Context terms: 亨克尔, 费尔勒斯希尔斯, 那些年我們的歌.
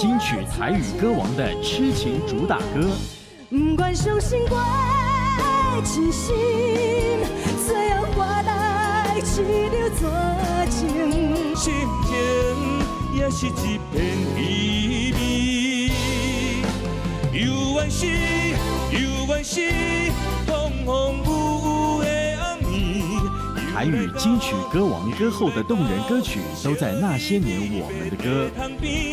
金曲台语歌王的痴情主打歌。不管伤心我的痴心，最后我来痴了绝情，心情也是一片凄迷。犹原是，风风雨雨的暗暝。台语金曲歌王歌后的动人歌曲，都在那些年我们的歌。